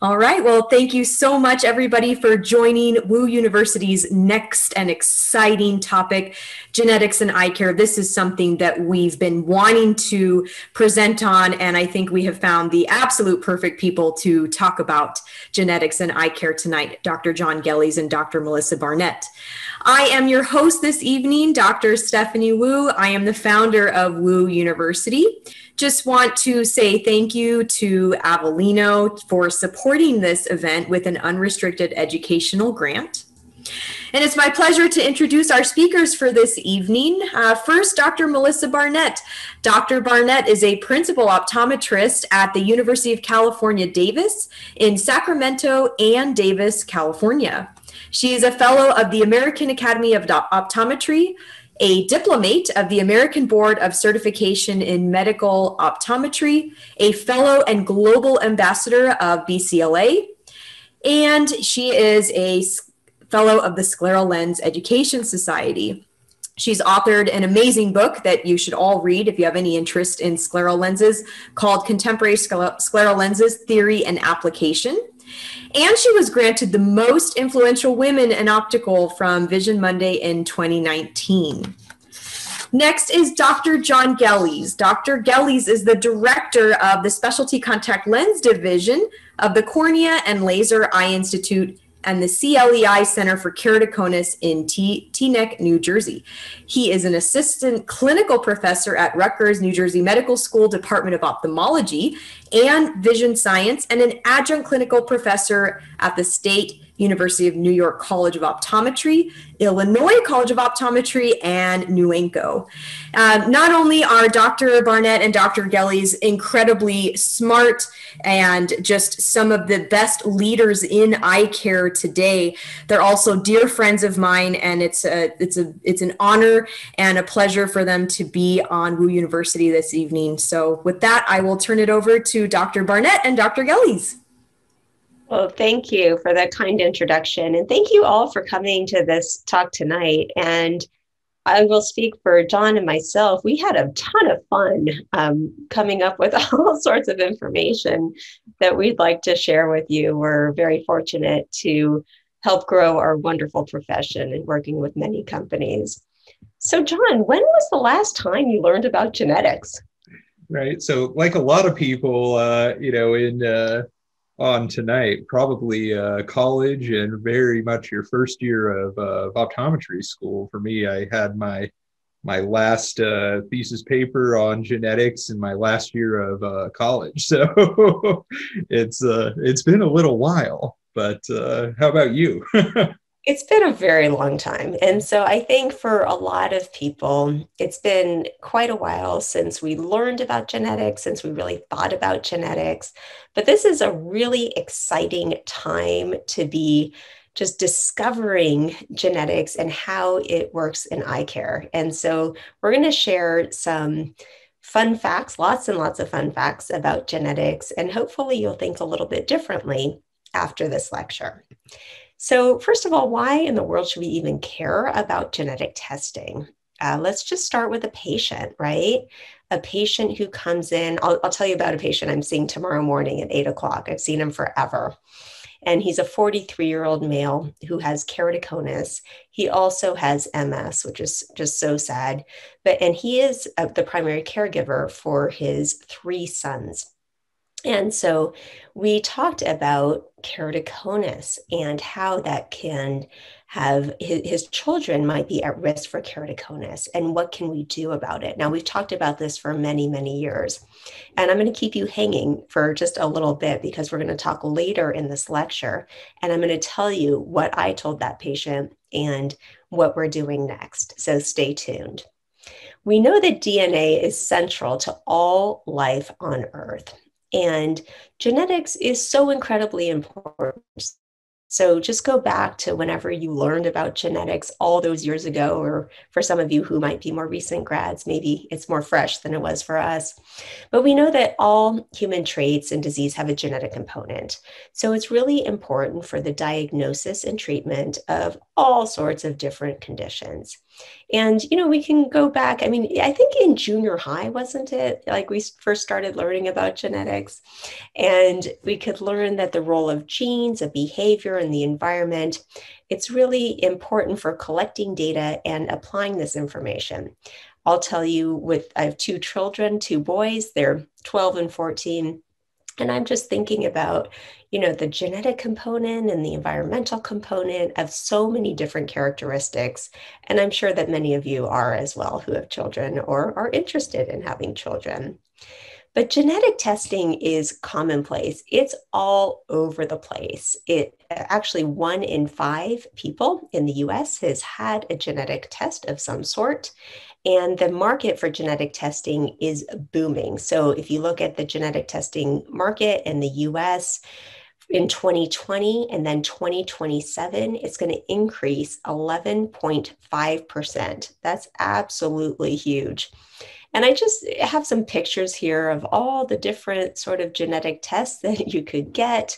All right, well, thank you so much, everybody, for joining Wu University's next and exciting topic, genetics and eye care. This is something that we've been wanting to present on, and I think we have found the absolute perfect people to talk about genetics and eye care tonight, Dr. John Gelles and Dr. Melissa Barnett. I am your host this evening, Dr. Stephanie Wu. I am the founder of Wu University. Just want to say thank you to Avellino for supporting this event with an unrestricted educational grant. And it's my pleasure to introduce our speakers for this evening. First, Dr. Melissa Barnett. Dr. Barnett is a principal optometrist at the University of California, Davis in Sacramento and Davis, California. She is a fellow of the American Academy of Optometry, a diplomate of the American Board of Certification in Medical Optometry, a fellow and global ambassador of BCLA, and she is a fellow of the Scleral Lens Education Society. She's authored an amazing book that you should all read if you have any interest in scleral lenses called Contemporary Scleral Lenses Theory and Application. And she was granted the Most Influential Women in Optical from Vision Monday in 2019. Next is Dr. John Gelles. Dr. Gelles is the director of the Specialty Contact Lens Division of the Cornea and Laser Eye Institute and the CLEI Center for Keratoconus in Teaneck, New Jersey. He is an assistant clinical professor at Rutgers, New Jersey Medical School, Department of Ophthalmology and Vision Science, and an adjunct clinical professor at the State University of New York College of Optometry, Illinois College of Optometry, and Nuenco. Not only are Dr. Barnett and Dr. Gelles incredibly smart and just some of the best leaders in eye care today, they're also dear friends of mine, and it's an honor and a pleasure for them to be on Wu University this evening. So with that, I will turn it over to Dr. Barnett and Dr. Gelles. Well, thank you for that kind introduction, and thank you all for coming to this talk tonight. And I will speak for John and myself. We had a ton of fun coming up with all sorts of information that we'd like to share with you. We're very fortunate to help grow our wonderful profession and working with many companies. So John, when was the last time you learned about genetics? Right, so like a lot of people, you know, on tonight, probably college and very much your first year of optometry school. For me, I had my last thesis paper on genetics in my last year of college. So it's been a little while, but how about you? It's been a very long time. And so I think for a lot of people, it's been quite a while since we learned about genetics, since we really thought about genetics. But this is a really exciting time to be just discovering genetics and how it works in eye care. And so we're going to share some fun facts, lots and lots of fun facts about genetics. And hopefully you'll think a little bit differently after this lecture. So first of all, why in the world should we even care about genetic testing? Let's just start with a patient, right? A patient who comes in, I'll tell you about a patient I'm seeing tomorrow morning at 8 o'clock. I've seen him forever. And he's a 43-year-old male who has keratoconus. He also has MS, which is just so sad. And he is the primary caregiver for his 3 sons. And so we talked about keratoconus and how that can have his children might be at risk for keratoconus and what can we do about it. Now, we've talked about this for many, many years, and I'm going to keep you hanging for just a little bit because we're going to talk later in this lecture, and I'm going to tell you what I told that patient and what we're doing next. So stay tuned. We know that DNA is central to all life on Earth. And genetics is so incredibly important. So just go back to whenever you learned about genetics all those years ago, or for some of you who might be more recent grads, maybe it's more fresh than it was for us. But we know that all human traits and disease have a genetic component. So it's really important for the diagnosis and treatment of all sorts of different conditions. And, you know, we can go back. I mean, I think in junior high, wasn't it? Like we first started learning about genetics, and we could learn that the role of genes, of behavior, and the environment, it's really important for collecting data and applying this information. I'll tell you, I have two children, two boys, they're 12 and 14. And I'm just thinking about, you know, the genetic component and the environmental component of so many different characteristics. And I'm sure that many of you are as well who have children or are interested in having children. But genetic testing is commonplace. It's all over the place. It actually 1 in 5 people in the US has had a genetic test of some sort. And the market for genetic testing is booming. So if you look at the genetic testing market in the US in 2020 and then 2027, it's going to increase 11.5%. That's absolutely huge. And I just have some pictures here of all the different sort of genetic tests that you could get.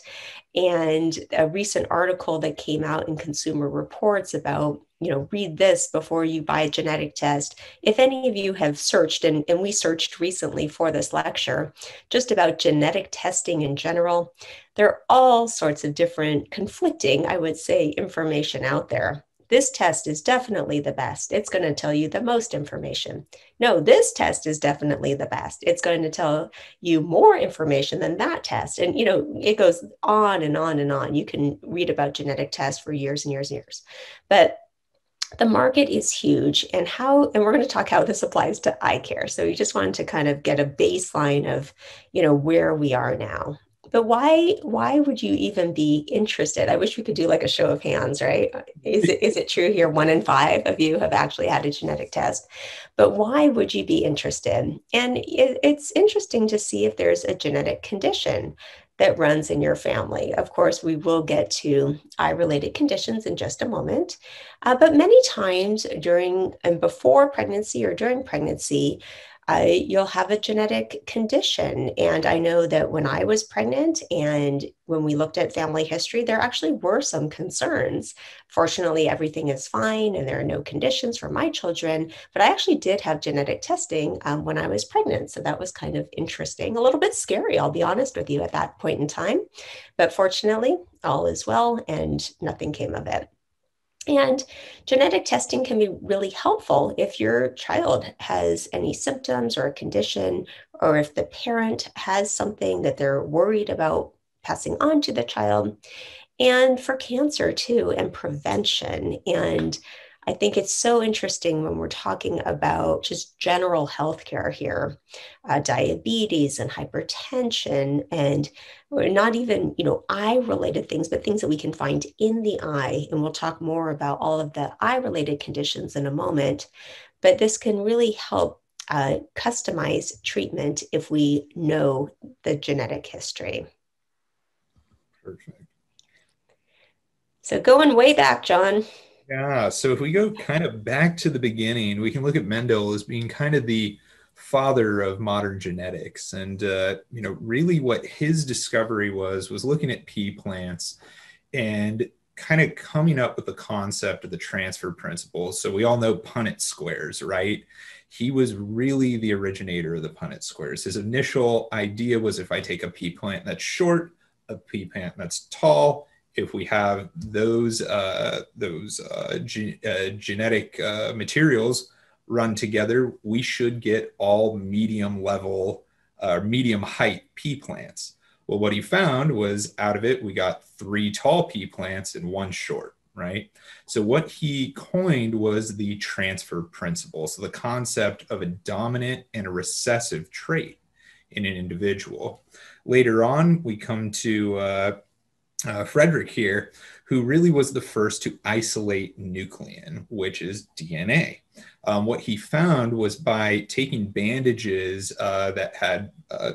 And a recent article that came out in Consumer Reports about, you know, read this before you buy a genetic test. If any of you have searched, and we searched recently for this lecture, just about genetic testing in general, there are all sorts of different conflicting, I would say, information out there. This test is definitely the best. It's going to tell you the most information. No, this test is definitely the best. It's going to tell you more information than that test. And, you know, it goes on and on and on. You can read about genetic tests for years and years and years. But the market is huge, and we're going to talk how this applies to eye care. So we just wanted to kind of get a baseline of, you know, where we are now. But why would you even be interested? I wish we could do like a show of hands, right? Is it true here? 1 in 5 of you have actually had a genetic test, but why would you be interested? And it's interesting to see if there's a genetic condition that runs in your family. Of course, we will get to eye-related conditions in just a moment. But many times during and before pregnancy or during pregnancy, you'll have a genetic condition. And I know that when I was pregnant and when we looked at family history, there actually were some concerns. Fortunately, everything is fine and there are no conditions for my children, but I actually did have genetic testing when I was pregnant. So that was kind of interesting, a little bit scary, I'll be honest with you at that point in time. But fortunately, all is well and nothing came of it. And genetic testing can be really helpful if your child has any symptoms or a condition, or if the parent has something that they're worried about passing on to the child, and for cancer too, and prevention. And I think it's so interesting when we're talking about just general healthcare here, diabetes and hypertension, and not even, you know, eye-related things, but things that we can find in the eye. And we'll talk more about all of the eye-related conditions in a moment, but this can really help customize treatment if we know the genetic history. Perfect. So going way back, John. Yeah, so if we go kind of back to the beginning, we can look at Mendel as being kind of the father of modern genetics. And, you know, really what his discovery was looking at pea plants and kind of coming up with the concept of the transfer principle. So we all know Punnett squares, right? He was really the originator of the Punnett squares. His initial idea was, if I take a pea plant that's short, a pea plant that's tall, if we have those genetic materials run together, we should get all medium level, medium height pea plants. Well, what he found was out of it, we got 3 tall pea plants and 1 short, right? So what he coined was the transfer principle. So the concept of a dominant and a recessive trait in an individual. Later on, we come to Frederick here, who really was the first to isolate nuclein, which is DNA. What he found was by taking bandages that had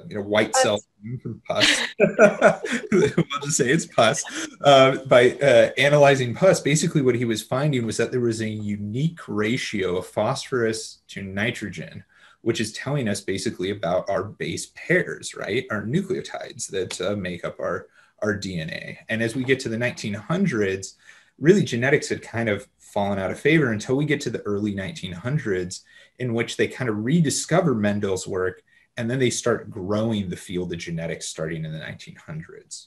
you know, white cells from pus, we'll just say it's pus, by analyzing pus, basically what he was finding was that there was a unique ratio of phosphorus to nitrogen, which is telling us basically about our base pairs, right? Our nucleotides that make up our DNA. And as we get to the 1900s, really genetics had kind of fallen out of favor until we get to the early 1900s, in which they kind of rediscover Mendel's work, and then they start growing the field of genetics starting in the 1900s.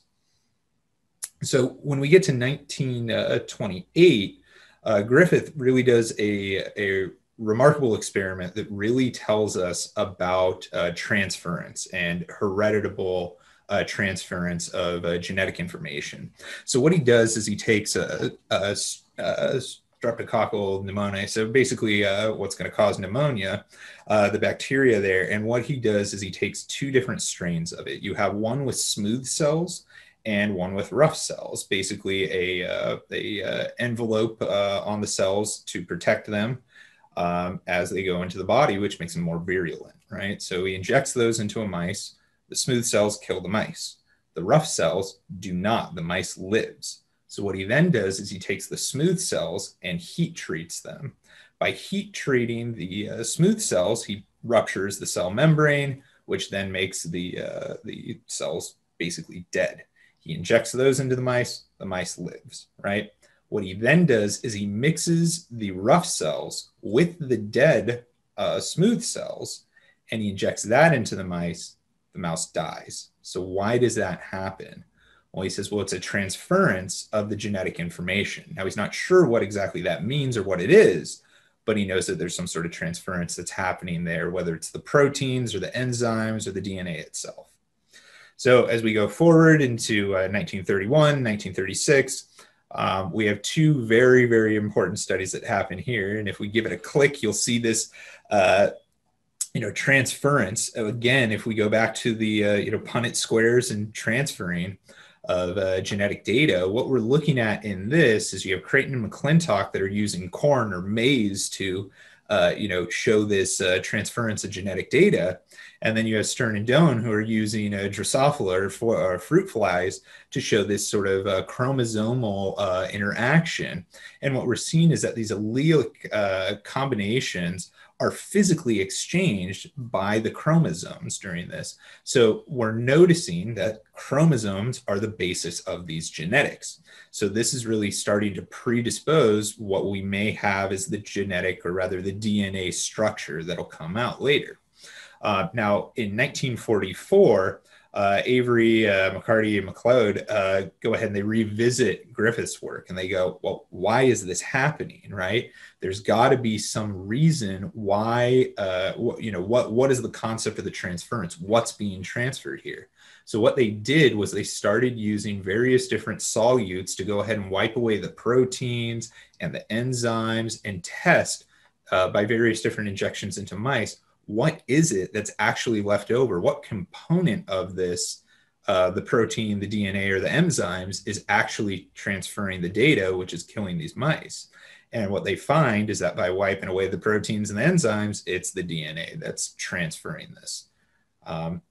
So when we get to 1928, Griffith really does a remarkable experiment that really tells us about transference and hereditable transference of genetic information. So what he does is he takes a streptococcal pneumonia, so basically what's going to cause pneumonia, the bacteria there, and what he does is he takes two different strains of it. You have one with smooth cells and one with rough cells, basically a envelope on the cells to protect them as they go into the body, which makes them more virulent, right? So he injects those into a mice. The smooth cells kill the mice. The rough cells do not. The mice lives. So what he then does is he takes the smooth cells and heat treats them. By heat treating the smooth cells, he ruptures the cell membrane, which then makes the cells basically dead. He injects those into the mice lives, right? What he then does is he mixes the rough cells with the dead smooth cells, and he injects that into the mouse dies. So why does that happen? Well, he says, well, it's a transference of the genetic information. Now, he's not sure what exactly that means or what it is, but he knows that there's some sort of transference that's happening there, whether it's the proteins or the enzymes or the DNA itself. So as we go forward into 1931, 1936, we have two very, very important studies that happen here. And if we give it a click, you'll see this transference. Again, if we go back to the, Punnett squares and transferring of genetic data, what we're looking at in this is you have Creighton and McClintock that are using corn or maize to, show this transference of genetic data. And then you have Stern and Doan who are using Drosophila or fruit flies to show this sort of chromosomal interaction. And what we're seeing is that these allelic combinations are physically exchanged by the chromosomes during this. So we're noticing that chromosomes are the basis of these genetics. So this is really starting to predispose what we may have as the genetic, or rather the DNA structure that'll come out later. Now in 1944, Avery, McCarty, and McLeod go ahead and they revisit Griffith's work, and they go, well, why is this happening, right? There's got to be some reason why, what is the concept of the transference? What's being transferred here? So what they did was they started using various different solutes to go ahead and wipe away the proteins and the enzymes and test by various different injections into mice. What is it that's actually left over? What component of this, the protein, the DNA, or the enzymes is actually transferring the data, which is killing these mice? And what they find is that by wiping away the proteins and the enzymes, it's the DNA that's transferring this.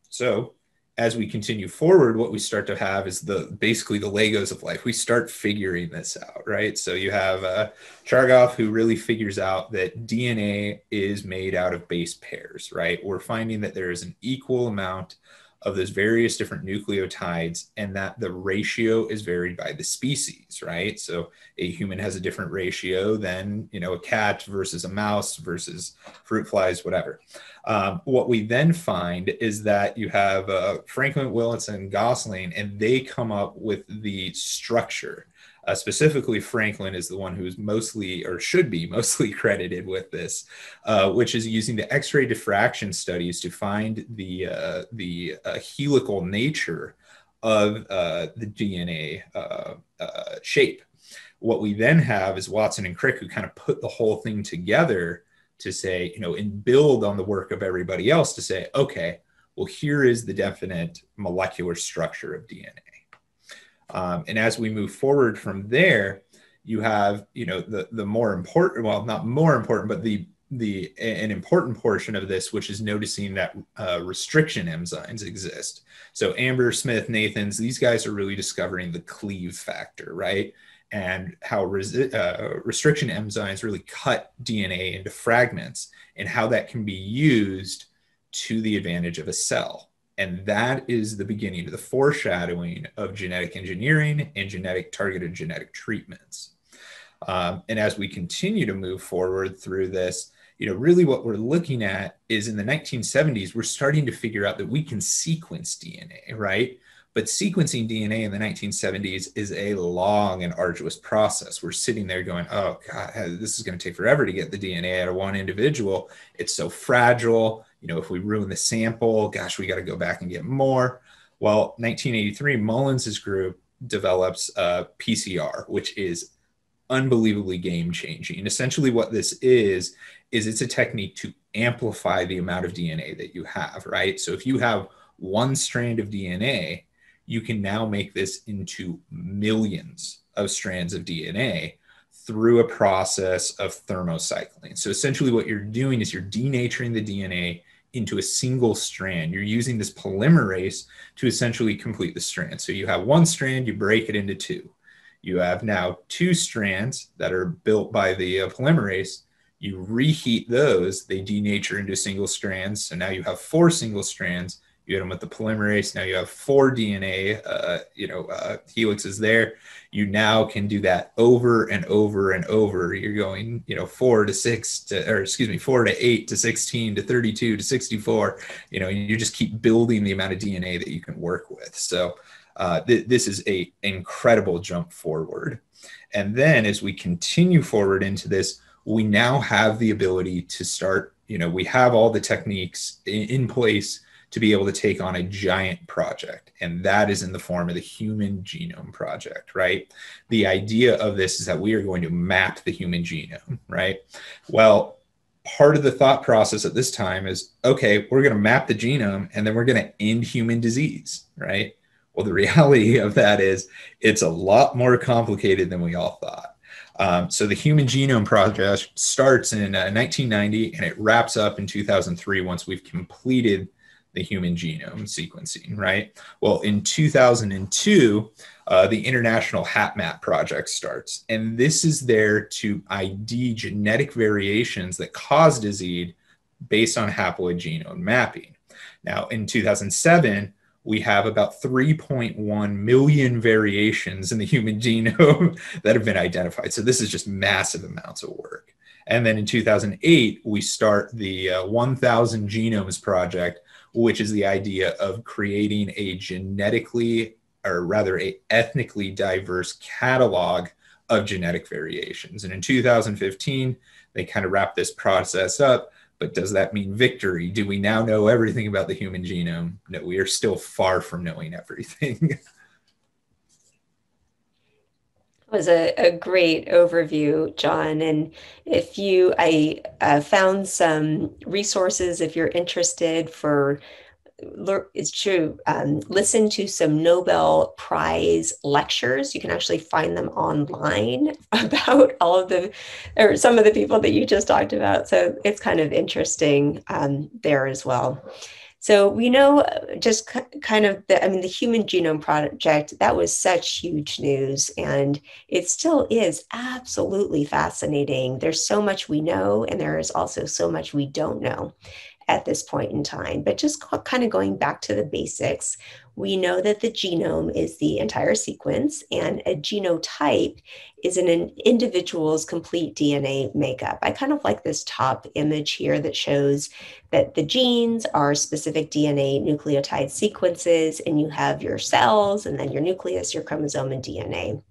So as we continue forward, what we start to have is basically the Legos of life. We start figuring this out, right? So you have Chargaff, who really figures out that DNA is made out of base pairs, right? We're finding that there is an equal amount of those various different nucleotides, and that the ratio is varied by the species, right? So a human has a different ratio than, a cat versus a mouse versus fruit flies, whatever. What we then find is that you have Franklin, Willits, and Gosling, and they come up with the structure. Specifically, Franklin is the one who's mostly, or should be mostly, credited with this, which is using the X-ray diffraction studies to find the helical nature of the DNA shape. What we then have is Watson and Crick, who kind of put the whole thing together to say, and build on the work of everybody else to say, okay, well, here is the definite molecular structure of DNA. And as we move forward from there, you have, the more important, well, not more important, but an important portion of this, which is noticing that restriction enzymes exist. So Amber, Smith, Nathans, these guys are really discovering the cleave factor, right? And how restriction enzymes really cut DNA into fragments, and how that can be used to the advantage of a cell. And that is the beginning of the foreshadowing of genetic engineering and targeted genetic treatments. And as we continue to move forward through this, really what we're looking at is in the 1970s, we're starting to figure out that we can sequence DNA, right? But sequencing DNA in the 1970s is a long and arduous process. We're sitting there going, oh God, this is going to take forever to get the DNA out of one individual. It's so fragile. If we ruin the sample, gosh, we got to go back and get more. Well, 1983, Mullins's group develops PCR, which is unbelievably game-changing. And essentially what this is it's a technique to amplify the amount of DNA that you have, right? So if you have one strand of DNA, you can now make this into millions of strands of DNA through a process of thermocycling. So essentially what you're doing is you're denaturing the DNA into a single strand. You're using this polymerase to essentially complete the strand. So you have one strand, you break it into two. You have now two strands that are built by the polymerase. You reheat those, they denature into single strands. So now you have four single strands. You hit them with the polymerase. Now you have four DNA, helixes there. You now can do that over and over and over. You're going, 4 to 8 to 16 to 32 to 64. And you just keep building the amount of DNA that you can work with. So this is an incredible jump forward. And then as we continue forward into this, we now have the ability to start. We have all the techniques in place to be able to take on a giant project. And that is in the form of the Human Genome Project, right? The idea of this is that we are going to map the human genome, right? Well, part of the thought process at this time is, okay, we're going to map the genome and then we're going to end human disease, right? Well, the reality of that is it's a lot more complicated than we all thought. So the Human Genome Project starts in 1990 and it wraps up in 2003 once we've completed the human genome sequencing, right? Well, in 2002, the International HapMap Project starts, and this is there to ID genetic variations that cause disease based on haploid genome mapping. Now, in 2007, we have about 3.1 million variations in the human genome that have been identified. So this is just massive amounts of work. And then in 2008, we start the 1000 Genomes Project, which is the idea of creating a genetically, or rather a ethnically diverse catalog of genetic variations. And in 2015, they kind of wrap this process up, but does that mean victory? Do we now know everything about the human genome? No, we are still far from knowing everything. That was a great overview, John. And if you, I found some resources if you're interested for, it's true, listen to some Nobel Prize lectures. You can actually find them online about all of the, or some of the people that you just talked about. So it's kind of interesting there as well. So we know just kind of, the Human Genome Project, that was such huge news, and it still is absolutely fascinating. There's so much we know, and there is also so much we don't know at this point in time. But just kind of going back to the basics, we know that the genome is the entire sequence, and a genotype is an individual's complete DNA makeup. I kind of like this top image here that shows that the genes are specific DNA nucleotide sequences, and you have your cells, and then your nucleus, your chromosome, and DNA.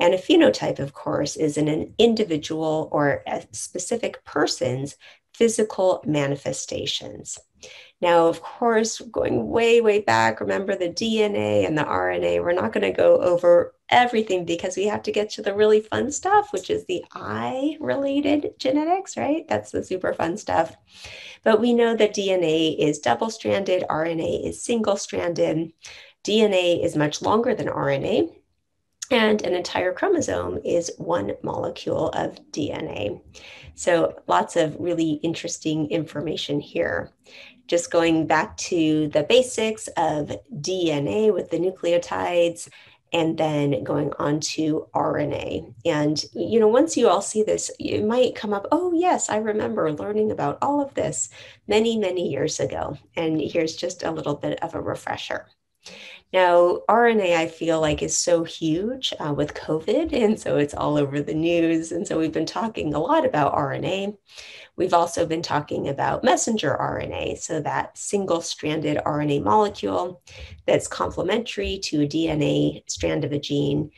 And a phenotype, of course, is an individual or a specific person's physical manifestations. Now, of course, going way, way back, remember the DNA and the RNA, we're not going to go over everything because we have to get to the really fun stuff, which is the eye-related genetics, right? That's the super fun stuff. But we know that DNA is double-stranded, RNA is single-stranded, DNA is much longer than RNA, and an entire chromosome is one molecule of DNA. So lots of really interesting information here. Just going back to the basics of DNA with the nucleotides, and then going on to RNA. And, once you all see this, you might come up, oh yes, I remember learning about all of this many, many years ago. And here's just a little bit of a refresher. Now, RNA, I feel like, is so huge with COVID, and so it's all over the news. And so we've been talking a lot about RNA. We've also been talking about messenger RNA, so that single-stranded RNA molecule that's complementary to a DNA strand of a gene.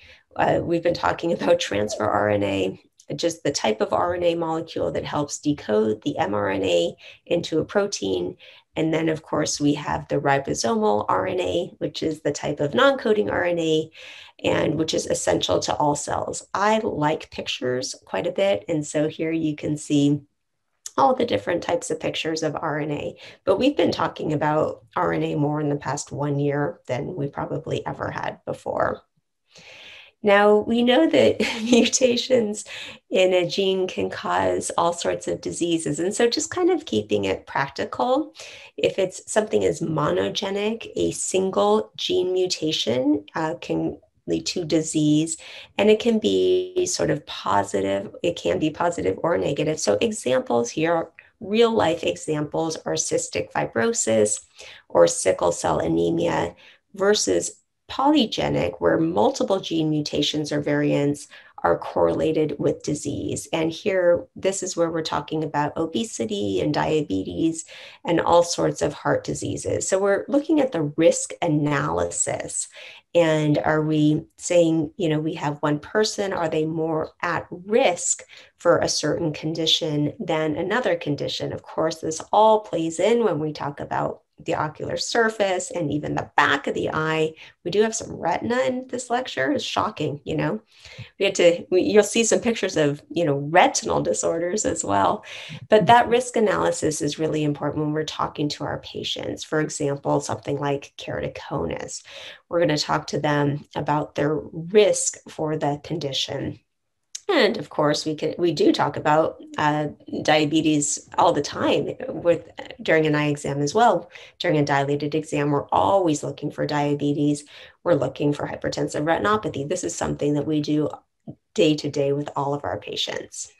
We've been talking about transfer RNA, just the type of RNA molecule that helps decode the mRNA into a protein. And then, of course, we have the ribosomal RNA, which is the type of non-coding RNA, and which is essential to all cells. I like pictures quite a bit. And so here you can see all the different types of pictures of RNA. But we've been talking about RNA more in the past 1 year than we probably ever had before. Now, we know that mutations in a gene can cause all sorts of diseases. And so just kind of keeping it practical, if it's something as monogenic, a single gene mutation can lead to disease, and it can be sort of positive. It can be positive or negative. So examples here, real life examples, are cystic fibrosis or sickle cell anemia versus polygenic, where multiple gene mutations or variants are correlated with disease. And here, this is where we're talking about obesity and diabetes and all sorts of heart diseases. So we're looking at the risk analysis. And are we saying, you know, we have one person, are they more at risk for a certain condition than another condition? Of course, this all plays in when we talk about the ocular surface and even the back of the eye. We do have some retina in this lecture. It's shocking, you know. You'll see some pictures of, you know, retinal disorders as well. But that risk analysis is really important when we're talking to our patients. For example, something like keratoconus. We're going to talk to them about their risk for that condition. And of course, we do talk about diabetes all the time during an eye exam as well. During a dilated exam, we're always looking for diabetes. We're looking for hypertensive retinopathy. This is something that we do day to day with all of our patients.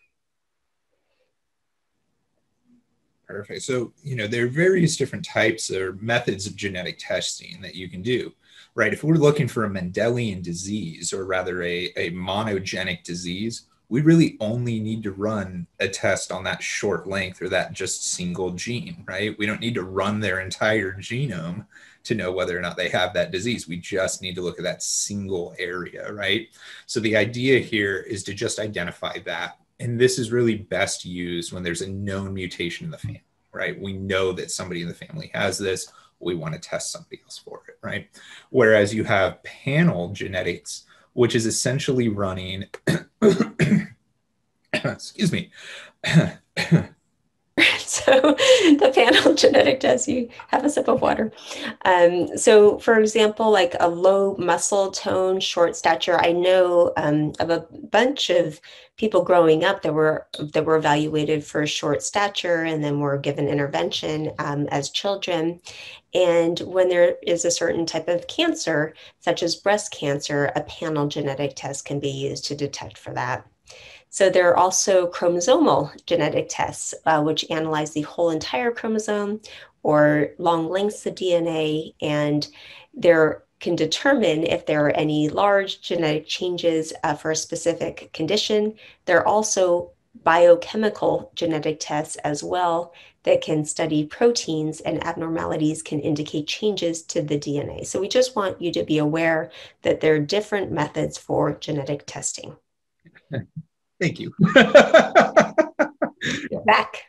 Perfect. So, you know, there are various different types or methods of genetic testing that you can do. Right, if we're looking for a Mendelian disease, or rather a monogenic disease, we really only need to run a test on that short length or that just single gene, right? We don't need to run their entire genome to know whether or not they have that disease. We just need to look at that single area, right? So the idea here is to just identify that. And this is really best used when there's a known mutation in the family, right? We know that somebody in the family has this. We want to test somebody else for it, right? Whereas you have panel genetics, which is essentially running, excuse me. So the panel genetic test, you have a sip of water. So for example, like a low muscle tone, short stature, I know of a bunch of people growing up that were evaluated for short stature and then were given intervention as children. And when there is a certain type of cancer, such as breast cancer, a panel genetic test can be used to detect for that. So there are also chromosomal genetic tests, which analyze the whole entire chromosome or long lengths of DNA, and there can determine if there are any large genetic changes for a specific condition. There are also biochemical genetic tests as well that can study proteins, and abnormalities can indicate changes to the DNA. So we just want you to be aware that there are different methods for genetic testing. Thank you. Back.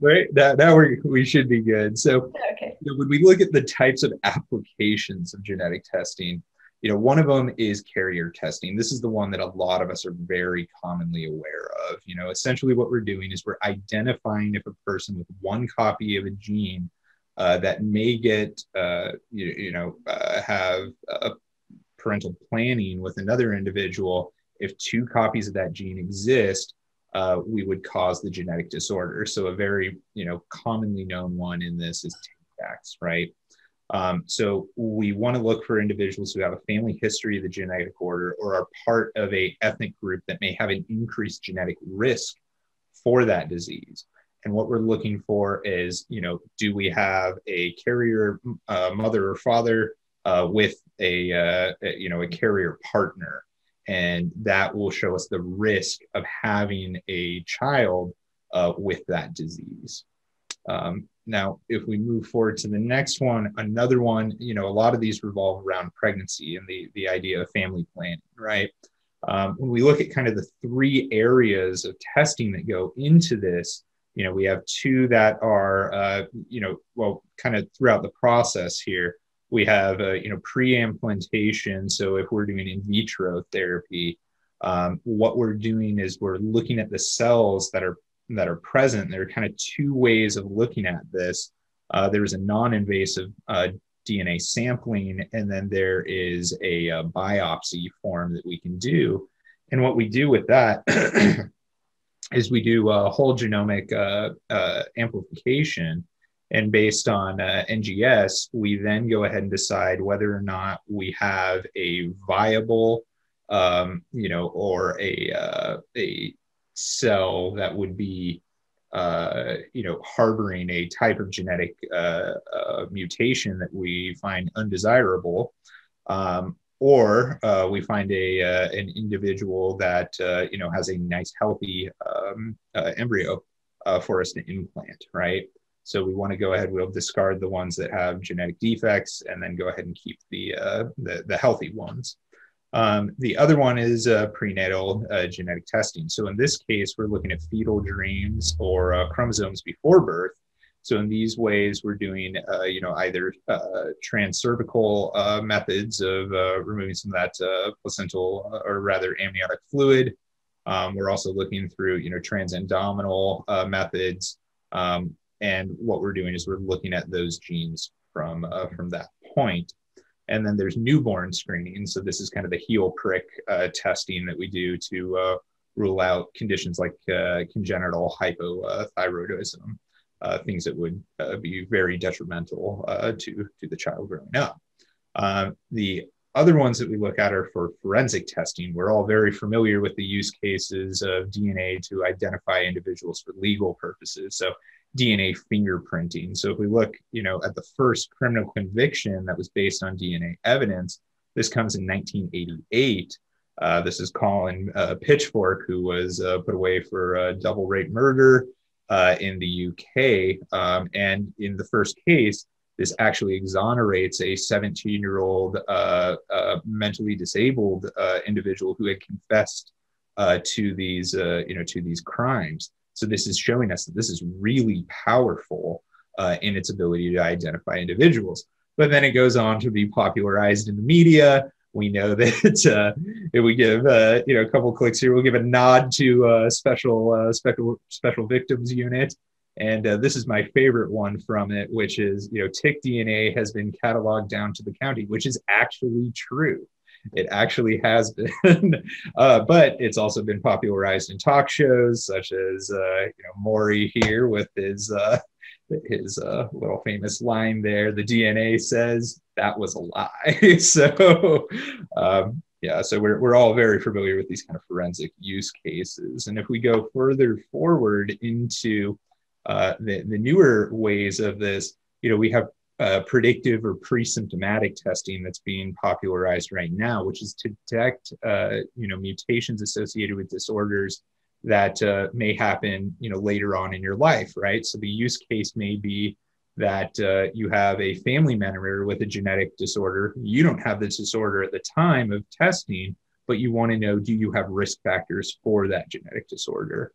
Right, now we should be good. So, okay. You know, when we look at the types of applications of genetic testing, you know, one of them is carrier testing. This is the one that a lot of us are very commonly aware of. You know, essentially what we're doing is we're identifying if a person with one copy of a gene that may get, have parental planning with another individual. If two copies of that gene exist, we would cause the genetic disorder. So a very, you know, commonly known one in this is Teaneck, right? So we want to look for individuals who have a family history of the genetic order or are part of an ethnic group that may have an increased genetic risk for that disease. And what we're looking for is, you know, do we have a carrier mother or father with a carrier partner. And that will show us the risk of having a child with that disease. Now, if we move forward to the next one, another one, a lot of these revolve around pregnancy and the idea of family planning, right? When we look at kind of the three areas of testing that go into this, we have two that are, kind of throughout the process here. We have, pre-implantation. So if we're doing in vitro therapy, what we're doing is we're looking at the cells that are present. There are kind of two ways of looking at this. There's a non-invasive DNA sampling, and then there is a biopsy form that we can do. And what we do with that is we do a whole genomic amplification. And based on NGS, we then go ahead and decide whether or not we have a viable, or a cell that would be, harboring a type of genetic mutation that we find undesirable, or we find an individual that, has a nice, healthy embryo for us to implant, right? So we want to go ahead, we'll discard the ones that have genetic defects and then go ahead and keep the healthy ones. The other one is prenatal genetic testing. So in this case, we're looking at fetal dreams or chromosomes before birth. So in these ways, we're doing, either transcervical methods of removing some of that placental or rather amniotic fluid. We're also looking through, transabdominal methods. And what we're doing is we're looking at those genes from that point. And then there's newborn screening. So this is kind of the heel prick testing that we do to rule out conditions like congenital hypothyroidism, things that would be very detrimental to the child growing up. The other ones that we look at are for forensic testing. We're all very familiar with the use cases of DNA to identify individuals for legal purposes. So DNA fingerprinting. So if we look, at the first criminal conviction that was based on DNA evidence, this comes in 1988. This is Colin Pitchfork, who was put away for double rape murder in the UK. And in the first case, this actually exonerates a 17-year-old mentally disabled individual who had confessed to these crimes. So this is showing us that this is really powerful in its ability to identify individuals. But then it goes on to be popularized in the media. We know that if we give a couple clicks here, we'll give a nod to special victims unit. And this is my favorite one from it, which is tick DNA has been cataloged down to the county, which is actually true. It actually has been, but it's also been popularized in talk shows such as, Maury here with his little famous line there, the DNA says that was a lie. So, so we're all very familiar with these kind of forensic use cases. And if we go further forward into the newer ways of this, we have predictive or pre-symptomatic testing that's being popularized right now, which is to detect, mutations associated with disorders that may happen, later on in your life, right? So the use case may be that you have a family member with a genetic disorder. You don't have this disorder at the time of testing, but you want to know, do you have risk factors for that genetic disorder?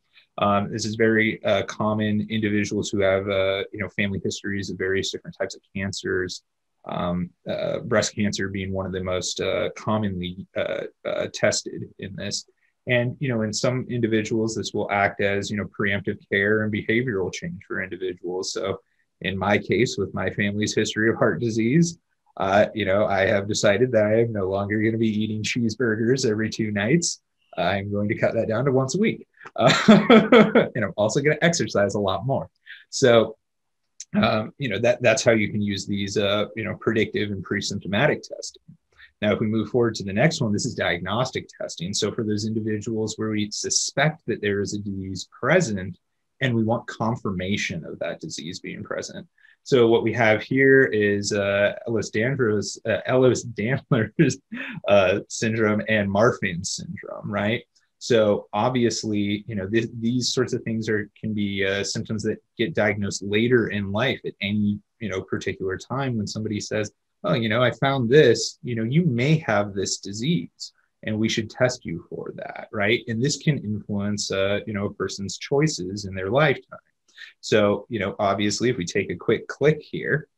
This is very common. Individuals who have, family histories of various different types of cancers, breast cancer being one of the most commonly tested in this. And, in some individuals, this will act as, preemptive care and behavioral change for individuals. So in my case, with my family's history of heart disease, I have decided that I am no longer going to be eating cheeseburgers every two nights. I'm going to cut that down to once a week. And I'm also going to exercise a lot more. So, that's how you can use these, predictive and pre-symptomatic testing. Now, if we move forward to the next one, this is diagnostic testing. So for those individuals where we suspect that there is a disease present and we want confirmation of that disease being present. So what we have here is Ehlers-Danlos syndrome and Marfan syndrome, right? So obviously, you know, these sorts of things can be symptoms that get diagnosed later in life at any, you know, particular time when somebody says, oh, you know, I found this, you know, you may have this disease and we should test you for that, right? And this can influence, you know, a person's choices in their lifetime. So, you know, obviously, if we take a quick click here,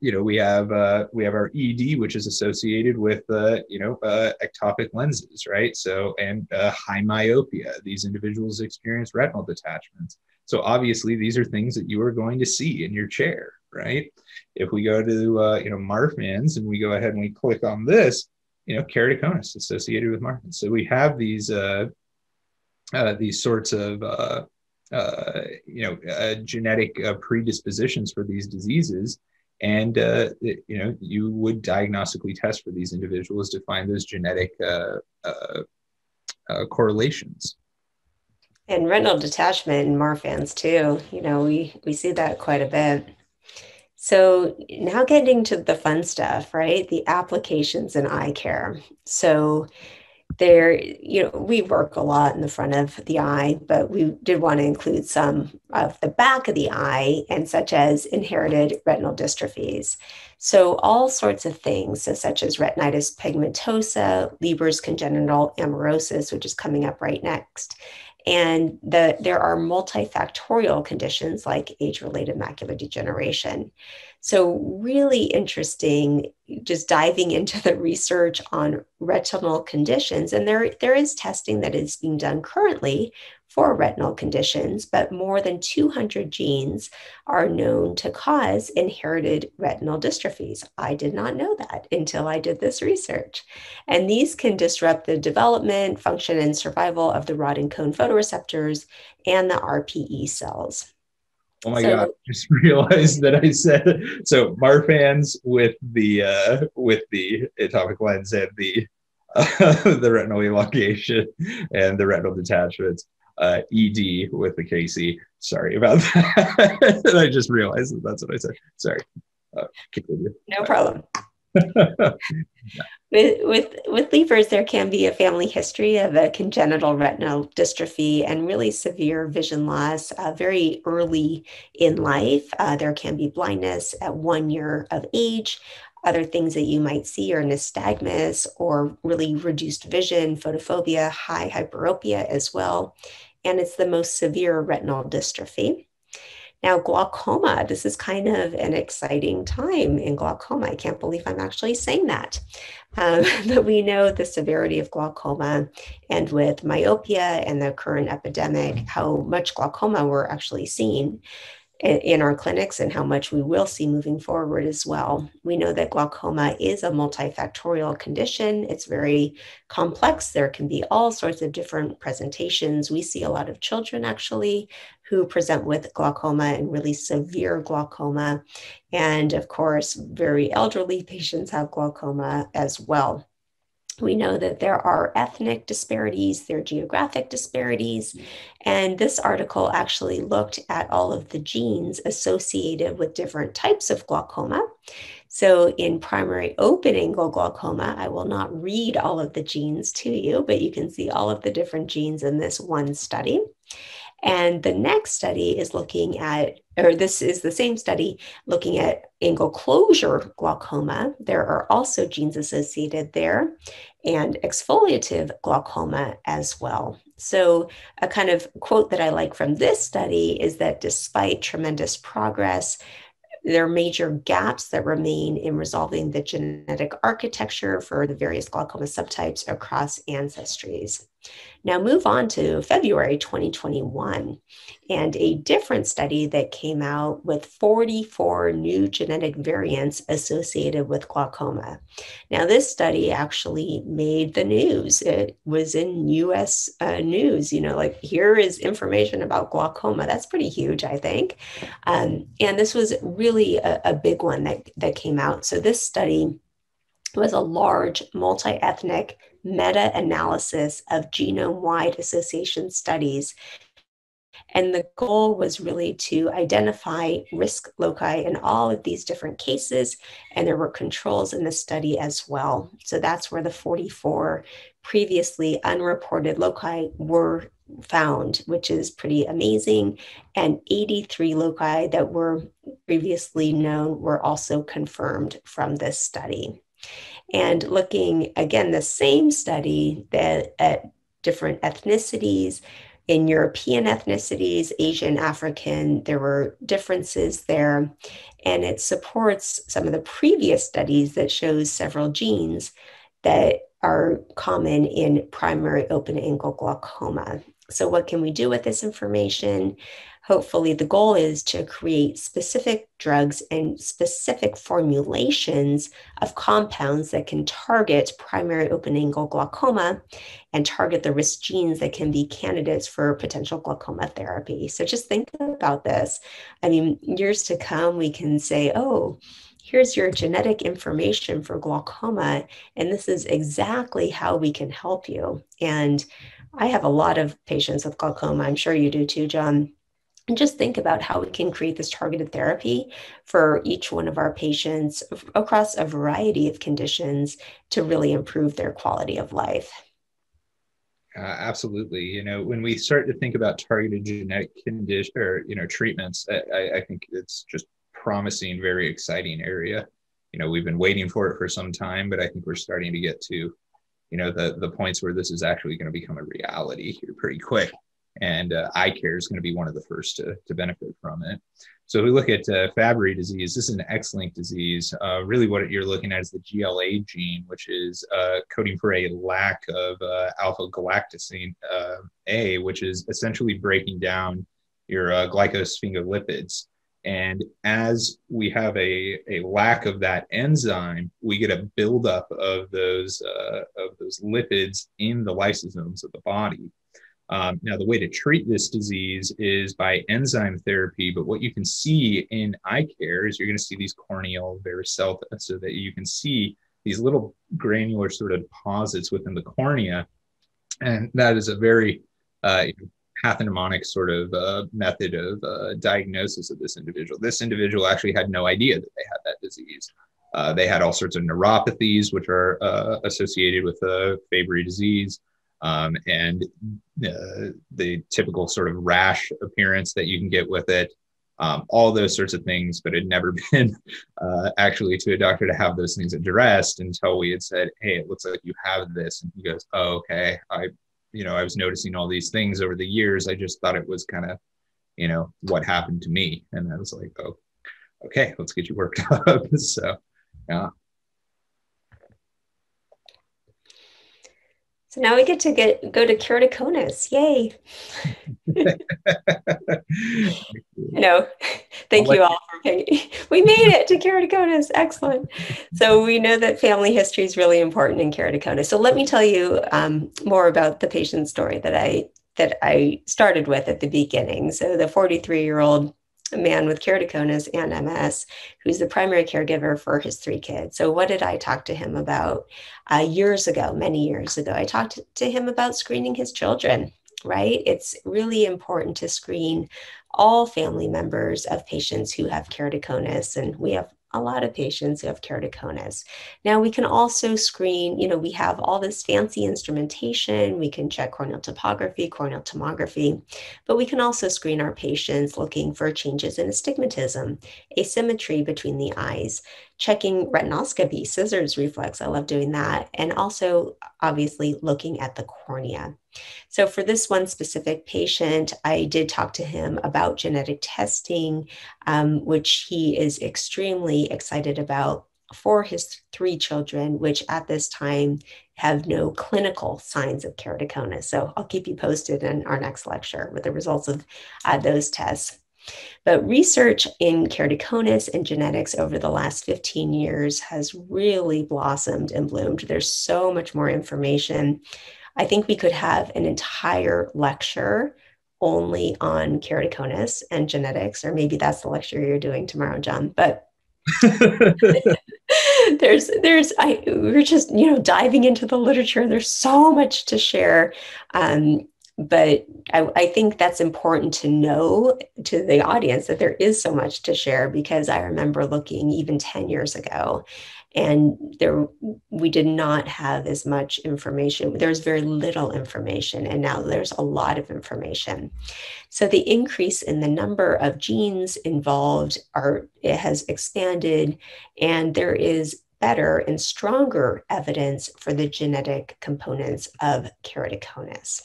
you know, we have our ED, which is associated with, you know, ectopic lenses, right? So, and high myopia, these individuals experience retinal detachments. So obviously these are things that you are going to see in your chair, right? If we go to, you know, Marfan's and we go ahead and we click on this, you know, keratoconus associated with Marfan. So we have these sorts of, you know, genetic predispositions for these diseases. And, you know, you would diagnostically test for these individuals to find those genetic correlations. And retinal detachment in Marfan's too, you know, we see that quite a bit. So now getting to the fun stuff, right? The applications in eye care. So there, you know, we work a lot in the front of the eye, but we did want to include some of the back of the eye, and such as inherited retinal dystrophies. So all sorts of things, so such as retinitis pigmentosa, Leber's congenital amaurosis, which is coming up right next. And there are multifactorial conditions like age-related macular degeneration. So really interesting, just diving into the research on retinal conditions. And there is testing that is being done currently for retinal conditions, but more than 200 genes are known to cause inherited retinal dystrophies. I did not know that until I did this research. And these can disrupt the development, function, and survival of the rod and cone photoreceptors and the RPE cells. Oh my God, I just realized that I said, so Marfan's with the atopic lens and the retinal elongation and the retinal detachments. ED with the KC. Sorry about that. And I just realized that that's what I said. Sorry. Continue. No problem. With Leber's, there can be a family history of a congenital retinal dystrophy and really severe vision loss very early in life. There can be blindness at 1 year of age. Other things that you might see are nystagmus or really reduced vision, photophobia, high hyperopia as well. And it's the most severe retinal dystrophy. Now, glaucoma, this is kind of an exciting time in glaucoma. I can't believe I'm actually saying that. But we know the severity of glaucoma, and with myopia and the current epidemic, how much glaucoma we're actually seeing in our clinics and how much we will see moving forward as well. We know that glaucoma is a multifactorial condition. It's very complex. There can be all sorts of different presentations. We see a lot of children actually who present with glaucoma and really severe glaucoma. And of course, very elderly patients have glaucoma as well. We know that there are ethnic disparities, there are geographic disparities, and this article actually looked at all of the genes associated with different types of glaucoma. So in primary open-angle glaucoma, I will not read all of the genes to you, but you can see all of the different genes in this one study. And the next study is looking at, or this is the same study, looking at angle closure glaucoma. There are also genes associated there, and exfoliative glaucoma as well. So a kind of quote that I like from this study is that despite tremendous progress, there are major gaps that remain in resolving the genetic architecture for the various glaucoma subtypes across ancestries. Now move on to February 2021, and a different study that came out with 44 new genetic variants associated with glaucoma. Now this study actually made the news. It was in US news, you know, like here is information about glaucoma. That's pretty huge, I think. And this was really a big one that came out. So this study was a large multi-ethnic meta-analysis of genome-wide association studies And the goal was really to identify risk loci in all of these different cases. And there were controls in the study as well. So that's where the 44 previously unreported loci were found, which is pretty amazing. And 83 loci that were previously known were also confirmed from this study. And looking again, the same study that at different ethnicities, in European ethnicities, Asian, African, there were differences there. And it supports some of the previous studies that shows several genes that are common in primary open-angle glaucoma. So what can we do with this information? Hopefully the goal is to create specific drugs and specific formulations of compounds that can target primary open-angle glaucoma and target the risk genes that can be candidates for potential glaucoma therapy. So just think about this. I mean, years to come, we can say, oh, here's your genetic information for glaucoma, and this is exactly how we can help you. And I have a lot of patients with glaucoma. I'm sure you do too, John. And just think about how we can create this targeted therapy for each one of our patients across a variety of conditions to really improve their quality of life. Absolutely. You know, when we start to think about targeted genetic condition or, you know, treatments, I think it's just promising, very exciting area. You know, we've been waiting for it for some time, but I think we're starting to get to, you know, the points where this is actually going to become a reality here pretty quick. And eye care is going to be one of the first to benefit from it. So if we look at Fabry disease, this is an X-linked disease. Really what you're looking at is the GLA gene, which is coding for a lack of alpha-galactosamine A, which is essentially breaking down your glycosphingolipids. And as we have a lack of that enzyme, we get a buildup of those lipids in the lysosomes of the body. Now, the way to treat this disease is by enzyme therapy, but what you can see in eye care is you're going to see these corneal varicella, so that you can see these little granular sort of deposits within the cornea. And that is a very pathognomonic sort of method of diagnosis of this individual. This individual actually had no idea that they had that disease. They had all sorts of neuropathies, which are associated with Fabry disease. And the typical sort of rash appearance that you can get with it, all those sorts of things, but it had never been actually to a doctor to have those things addressed until we had said, hey, it looks like you have this. And he goes, oh, okay. I was noticing all these things over the years. I just thought it was kind of, you know, what happened to me. And I was like, oh, okay, let's get you worked up. So, yeah. So now we get to go to keratoconus. Yay. Thank you all for paying. We made it to keratoconus. Excellent. So we know that family history is really important in keratoconus. So let me tell you more about the patient story that I started with at the beginning. So the 43-year-old man with keratoconus and MS, who's the primary caregiver for his 3 kids. So what did I talk to him about years ago, many years ago? I talked to him about screening his children, right? It's really important to screen all family members of patients who have keratoconus, and we have a lot of patients who have keratoconus. Now we can also screen, you know, we have all this fancy instrumentation. We can check corneal topography, corneal tomography, but we can also screen our patients looking for changes in astigmatism, asymmetry between the eyes, checking retinoscopy, scissors reflex. I love doing that. And also obviously looking at the cornea. So for this one specific patient, I did talk to him about genetic testing, which he is extremely excited about for his 3 children, which at this time have no clinical signs of keratoconus. So I'll keep you posted in our next lecture with the results of those tests. But research in keratoconus and genetics over the last 15 years has really blossomed and bloomed. There's so much more information. I think we could have an entire lecture only on keratoconus and genetics, or maybe that's the lecture you're doing tomorrow, John. But we're just diving into the literature. There's so much to share. But I think that's important to know to the audience that there is so much to share, because I remember looking even 10 years ago and we did not have as much information. There's very little information, and now there's a lot of information. So the increase in the number of genes involved it has expanded, and there is better and stronger evidence for the genetic components of keratoconus.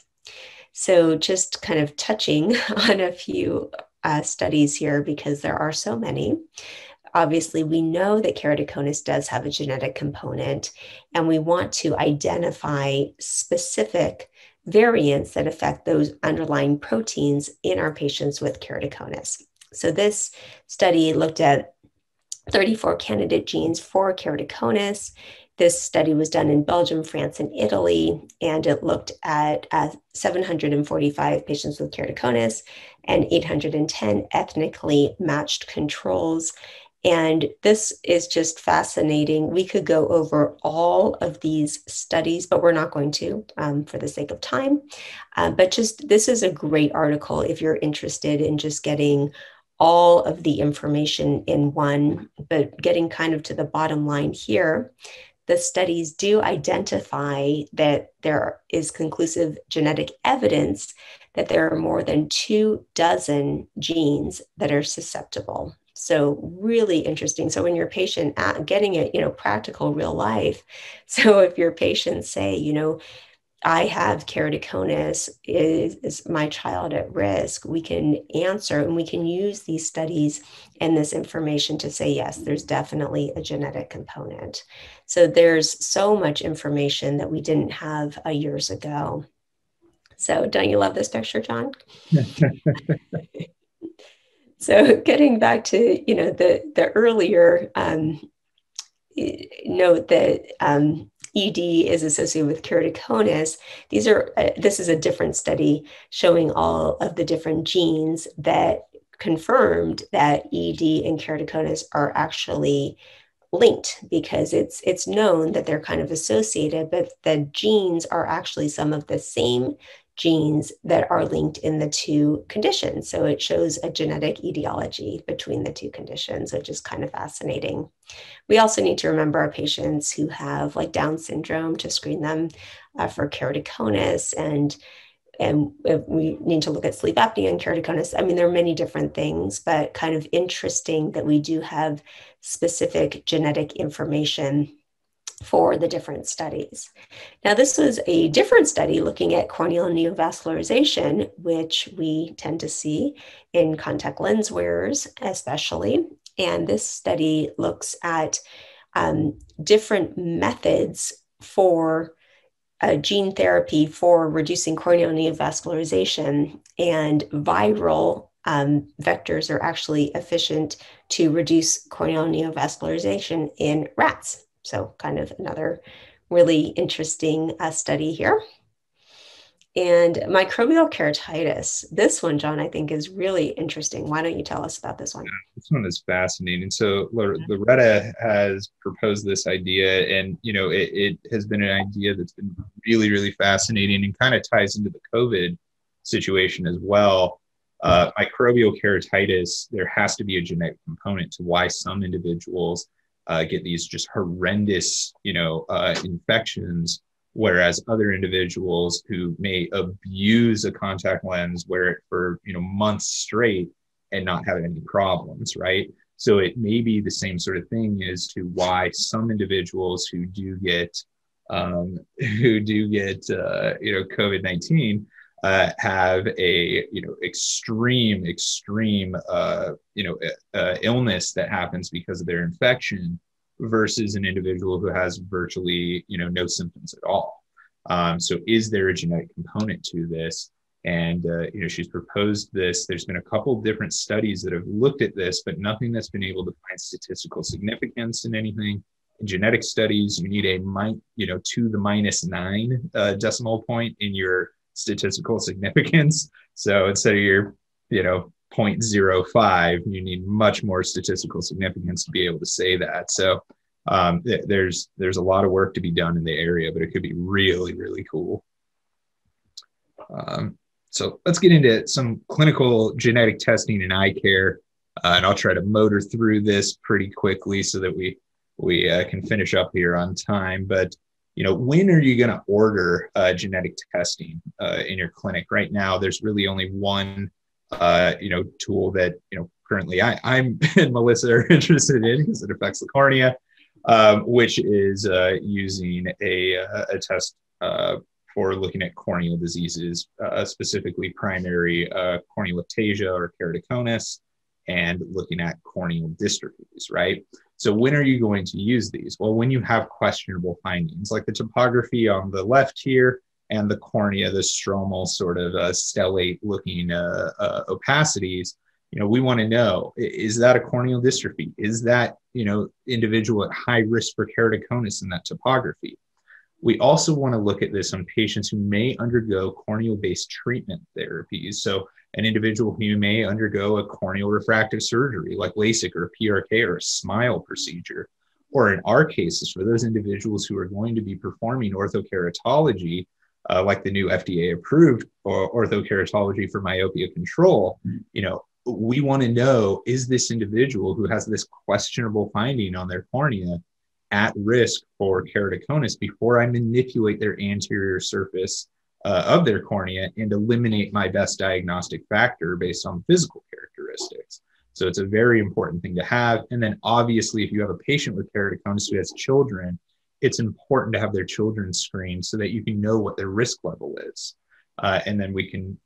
So just kind of touching on a few studies here, because there are so many. Obviously, we know that keratoconus does have a genetic component, and we want to identify specific variants that affect those underlying proteins in our patients with keratoconus. So this study looked at 34 candidate genes for keratoconus. This study was done in Belgium, France, and Italy, and it looked at 745 patients with keratoconus and 810 ethnically matched controls. And this is just fascinating. We could go over all of these studies, but we're not going to for the sake of time. But just this is a great article if you're interested in just getting all of the information in one, but getting kind of to the bottom line here. The studies do identify that there is conclusive genetic evidence that there are more than 24 genes that are susceptible. So really interesting. So when your patient getting it, practical real life. So if your patients say, I have keratoconus, is my child at risk? We can answer, and we can use these studies and this information to say, yes, there's definitely a genetic component. So there's so much information that we didn't have years ago. So don't you love this picture, John? So getting back to, the earlier note that, ED is associated with keratoconus. This is a different study showing all of the different genes that confirmed that ED and keratoconus are actually linked, because it's known that they're kind of associated, but the genes are actually some of the same genes that are linked in the two conditions. So it shows a genetic etiology between the two conditions, which is kind of fascinating. We also need to remember our patients who have Down syndrome to screen them for keratoconus, and we need to look at sleep apnea and keratoconus. I mean, there are many different things, but kind of interesting that we do have specific genetic information for the different studies. Now, this was a different study looking at corneal neovascularization, which we tend to see in contact lens wearers, especially. And this study looks at different methods for gene therapy for reducing corneal neovascularization, and viral vectors are actually efficient to reduce corneal neovascularization in rats. So kind of another really interesting study here. And microbial keratitis. This one, John, I think is really interesting. Why don't you tell us about this one? Yeah, this one is fascinating. So Loretta has proposed this idea, and it has been an idea that's been really, really fascinating and kind of ties into the COVID situation as well. Microbial keratitis, there has to be a genetic component to why some individuals get these just horrendous, infections, whereas other individuals who may abuse a contact lens wear it for, months straight and not have any problems, right? So it may be the same sort of thing as to why some individuals who do get, COVID-19 have a, extreme illness that happens because of their infection, versus an individual who has virtually, no symptoms at all. So is there a genetic component to this? And, she's proposed this. There's been a couple of different studies that have looked at this, but nothing that's been able to find statistical significance in anything. In genetic studies, you need -9 decimal point in your statistical significance. So instead of your, 0.05, you need much more statistical significance to be able to say that. So there's a lot of work to be done in the area, but it could be really, really cool. So let's get into some clinical genetic testing in eye care, and I'll try to motor through this pretty quickly so that we can finish up here on time. But you know, when are you going to order genetic testing in your clinic? Right now, there's really only one tool that currently I'm and Melissa are interested in because it affects the cornea, which is using a test for looking at corneal diseases, specifically primary cornealoptasia or keratoconus, and looking at corneal dystrophies, right? So when are you going to use these? Well, when you have questionable findings, like the topography on the left here and the cornea, the stromal sort of stellate-looking opacities, we want to know, is that a corneal dystrophy? Is that, individual at high risk for keratoconus in that topography? We also want to look at this on patients who may undergo corneal-based treatment therapies. So an individual who may undergo a corneal refractive surgery like LASIK or PRK or a SMILE procedure, or in our cases, for those individuals who are going to be performing orthokeratology, like the new FDA-approved orthokeratology for myopia control, we want to know, is this individual who has this questionable finding on their cornea at risk for keratoconus before I manipulate their anterior surface of their cornea and eliminate my best diagnostic factor based on physical characteristics. So it's a very important thing to have. And then obviously, if you have a patient with keratoconus who has children, it's important to have their children screened so that you can know what their risk level is. And then we can,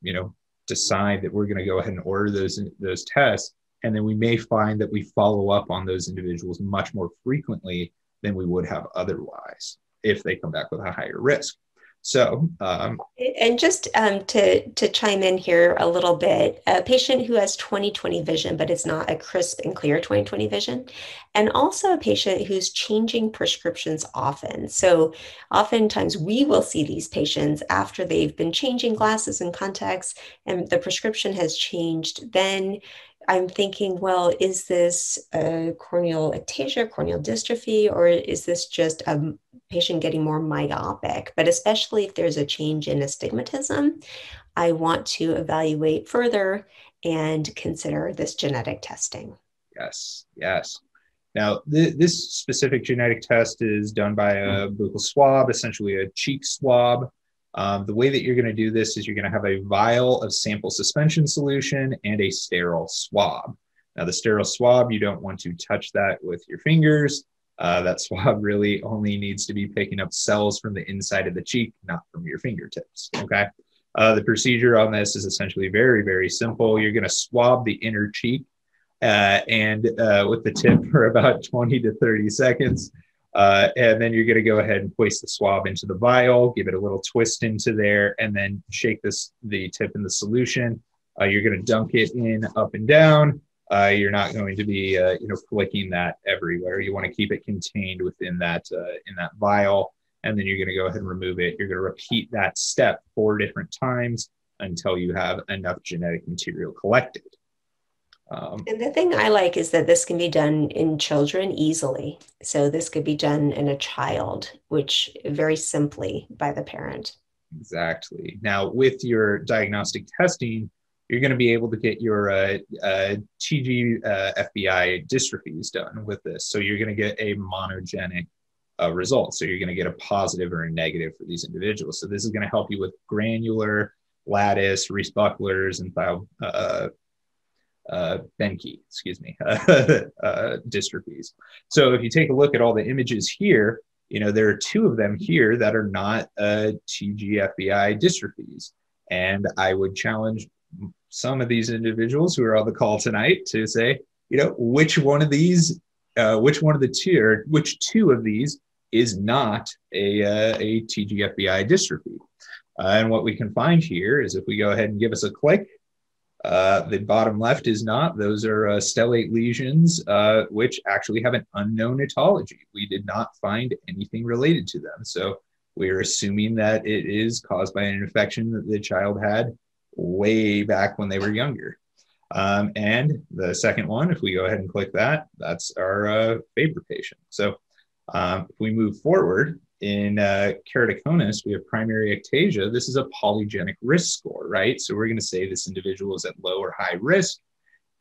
decide that we're going to go ahead and order those tests. And then we may find that we follow up on those individuals much more frequently than we would have otherwise if they come back with a higher risk. So, and just to chime in here a little bit, a patient who has 20/20 vision, but it's not a crisp and clear 20/20 vision, and also a patient who's changing prescriptions often. So oftentimes we will see these patients after they've been changing glasses and contacts and the prescription has changed. Then I'm thinking, well, is this a cornealoptasia, corneal dystrophy, or is this just a patient getting more myopic? But especially if there's a change in astigmatism, I want to evaluate further and consider this genetic testing. Yes, yes. Now, this specific genetic test is done by a buccal swab, essentially a cheek swab. The way that you're going to do this is you're going to have a vial of sample suspension solution and a sterile swab. Now, the sterile swab, you don't want to touch that with your fingers. That swab really only needs to be picking up cells from the inside of the cheek, not from your fingertips, okay? The procedure on this is essentially very, very simple. You're going to swab the inner cheek and with the tip for about 20 to 30 seconds. And then you're going to go ahead and place the swab into the vial, give it a little twist into there, and then shake the tip in the solution. You're going to dunk it in up and down. You're not going to be, flicking that everywhere. You want to keep it contained within that in that vial, and then you're going to go ahead and remove it. You're going to repeat that step 4 different times until you have enough genetic material collected. And the thing I like is that this can be done in children easily. So this could be done in a child, which very simply by the parent. Exactly. Now, with your diagnostic testing, you're going to be able to get your TGFBI dystrophies done with this. So you're going to get a monogenic result. So you're going to get a positive or a negative for these individuals. So this is going to help you with granular, lattice, Reese bucklers, and Benke, excuse me, dystrophies. So if you take a look at all the images here, there are 2 of them here that are not TGFBI dystrophies. And I would challenge some of these individuals who are on the call tonight to say, which one of these, which one of the 2, or which 2 of these is not a TGFBI dystrophy. And what we can find here is if we go ahead and give us a click, the bottom left is not. Those are stellate lesions, which actually have an unknown etiology. We did not find anything related to them. So we're assuming that it is caused by an infection that the child had way back when they were younger. And the second one, if we go ahead and click that, that's our Fabry patient. So if we move forward, in keratoconus, we have primary ectasia. This is a polygenic risk score, right? So we're going to say this individual is at low or high risk.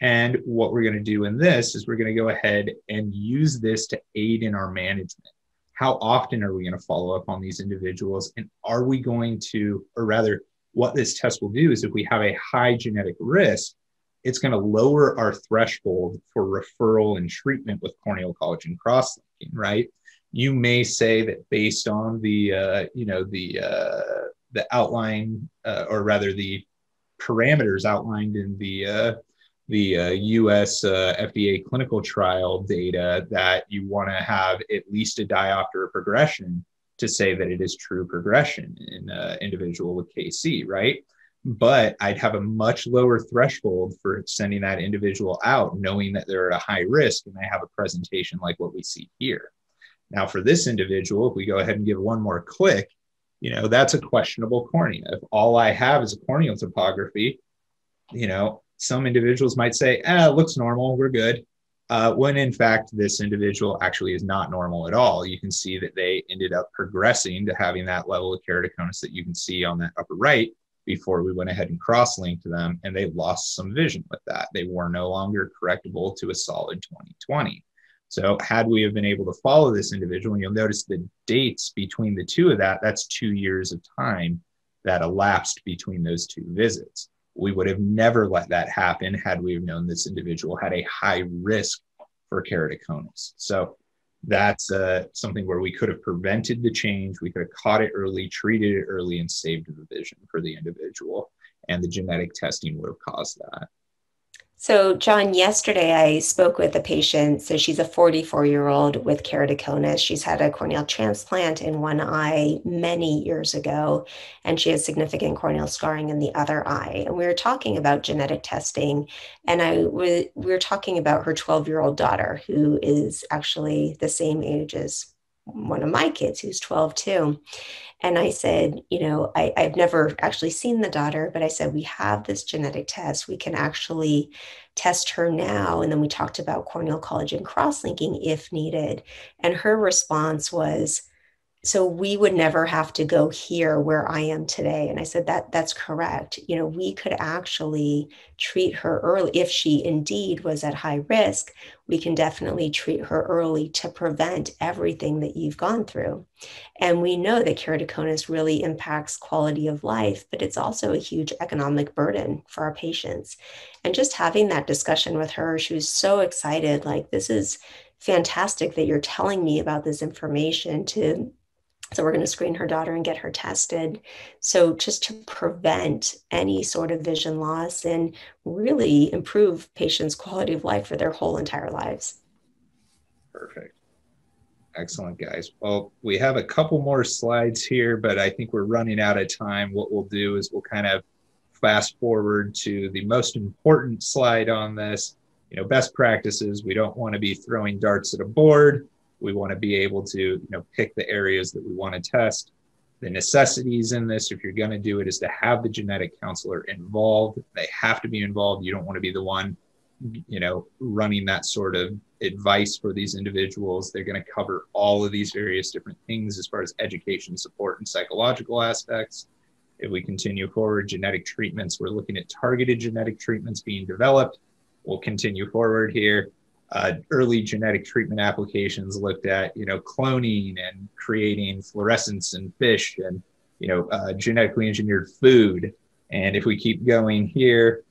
And what we're going to do in this is we're going to go ahead and use this to aid in our management. How often are we going to follow up on these individuals? And are we going to, or rather, what this test will do is if we have a high genetic risk, it's going to lower our threshold for referral and treatment with corneal collagen cross-linking, right? You may say that based on the outline, or rather the parameters outlined in the U.S. FDA clinical trial data, that you want to have at least a diopter of progression to say that it is true progression in an individual with KC, right? But I'd have a much lower threshold for sending that individual out, knowing that they're at a high risk and they have a presentation like what we see here. Now, for this individual, if we go ahead and give one more click, you know, that's a questionable cornea. If all I have is a corneal topography, you know, some individuals might say, it looks normal, we're good. When in fact, this individual actually is not normal at all. You can see that they ended up progressing to having that level of keratoconus that you can see on that upper right before we went ahead and cross-linked them, and they lost some vision with that. They were no longer correctable to a solid 20/20. So had we have been able to follow this individual, and you'll notice the dates between the two of that, that's 2 years of time that elapsed between those two visits. We would have never let that happen had we have known this individual had a high risk for keratoconus. So that's something where we could have prevented the change. We could have caught it early, treated it early, and saved the vision for the individual. And the genetic testing would have caused that. So John, yesterday I spoke with a patient. So she's a 44-year-old with keratoconus. She's had a corneal transplant in one eye many years ago, and she has significant corneal scarring in the other eye. And we were talking about genetic testing, and we were talking about her 12-year-old daughter, who is actually the same age as one of my kids, who's 12 too. And I said, you know, I've never actually seen the daughter, but I said, we have this genetic test. We can actually test her now. And then we talked about corneal collagen cross-linking if needed. And her response was, so we would never have to go here where I am today. And I said, that's correct. You know, we could actually treat her early. If she indeed was at high risk, we can definitely treat her early to prevent everything that you've gone through. And we know that keratoconus really impacts quality of life, but it's also a huge economic burden for our patients. And just having that discussion with her, she was so excited, like, this is fantastic that you're telling me about this information to. So we're going to screen her daughter and get her tested. So just to prevent any sort of vision loss and really improve patients' quality of life for their whole entire lives. Perfect. Excellent, guys. Well, we have a couple more slides here, but I think we're running out of time. What we'll do is we'll kind of fast forward to the most important slide on this. You know, best practices. We don't want to be throwing darts at a board. We want to be able to, you know, pick the areas that we want to test. The necessities in this, if you're going to do it, is to have the genetic counselor involved. They have to be involved. You don't want to be the one, you know, running that sort of advice for these individuals. They're going to cover all of these various different things as far as education, support, and psychological aspects. If we continue forward, genetic treatments, we're looking at targeted genetic treatments being developed. We'll continue forward here. Early genetic treatment applications looked at, you know, cloning and creating fluorescence in fish and, you know, genetically engineered food. And if we keep going here,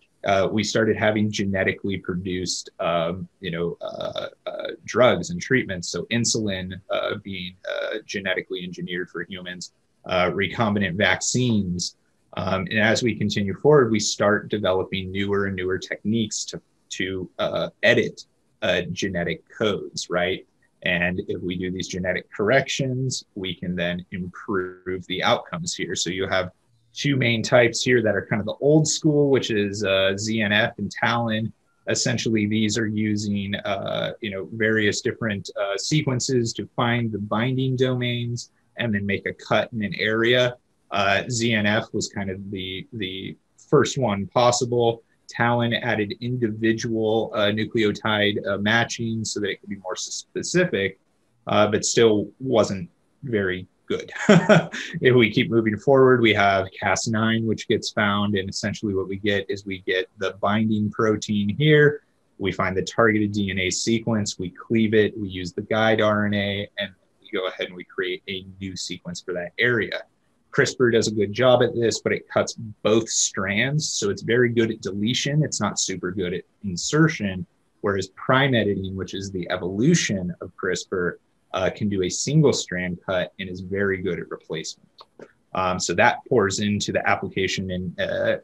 we started having genetically produced, drugs and treatments. So insulin being genetically engineered for humans, recombinant vaccines. And as we continue forward, we start developing newer and newer techniques to edit genetic codes, right? And if we do these genetic corrections, we can then improve the outcomes here. So you have two main types here that are kind of the old school, which is ZNF and TALEN. Essentially, these are using various different sequences to find the binding domains and then make a cut in an area. ZNF was kind of the first one possible. TALEN added individual nucleotide matching so that it could be more specific, but still wasn't very good. If we keep moving forward, we have Cas9, which gets found, and essentially what we get is we get the binding protein here. We find the targeted DNA sequence, we cleave it, we use the guide RNA, and we go ahead and we create a new sequence for that area. CRISPR does a good job at this, but it cuts both strands, so it's very good at deletion. It's not super good at insertion, whereas prime editing, which is the evolution of CRISPR, can do a single strand cut and is very good at replacement. So that pours into the application in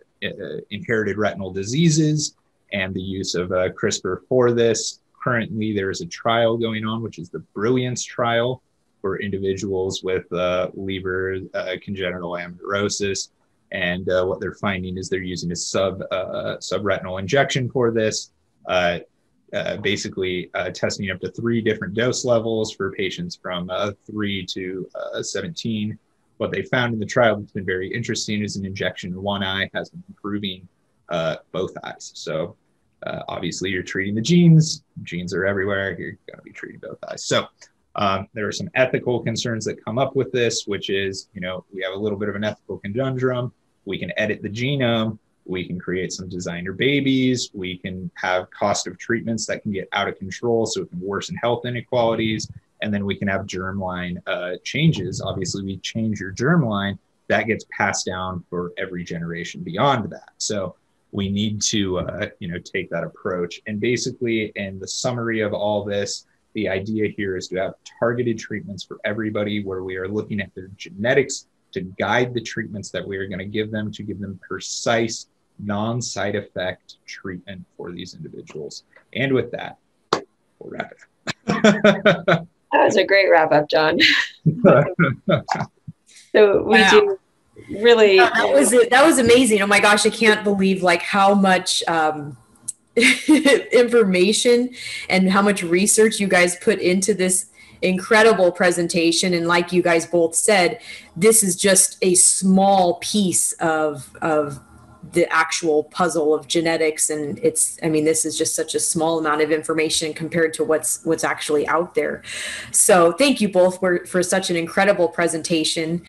inherited retinal diseases and the use of CRISPR for this. Currently, there is a trial going on, which is the Brilliance trial, for individuals with Leber congenital amaurosis. And what they're finding is they're using a subretinal injection for this, basically testing up to 3 different dose levels for patients from 3 to 17. What they found in the trial that's been very interesting is an injection in one eye has been improving both eyes. So obviously you're treating the genes. Genes are everywhere. You're gonna be treating both eyes. So there are some ethical concerns that come up with this, which is, you know, we have a little bit of an ethical conundrum. We can edit the genome. We can create some designer babies. We can have cost of treatments that can get out of control, so it can worsen health inequalities. And then we can have germline changes. Obviously, we change your germline. That gets passed down for every generation beyond that. So we need to, you know, take that approach. And basically, in the summary of all this, the idea here is to have targeted treatments for everybody where we are looking at their genetics to guide the treatments that we are going to give them precise, non-side effect treatment for these individuals. And with that, we'll wrap it up. That was a great wrap up, John. So we do really... No, that was amazing. Oh my gosh, I can't believe like how much... information and how much research you guys put into this incredible presentation. And like you guys both said, this is just a small piece of the actual puzzle of genetics. And it's, I mean, this is just such a small amount of information compared to what's actually out there. So thank you both for such an incredible presentation.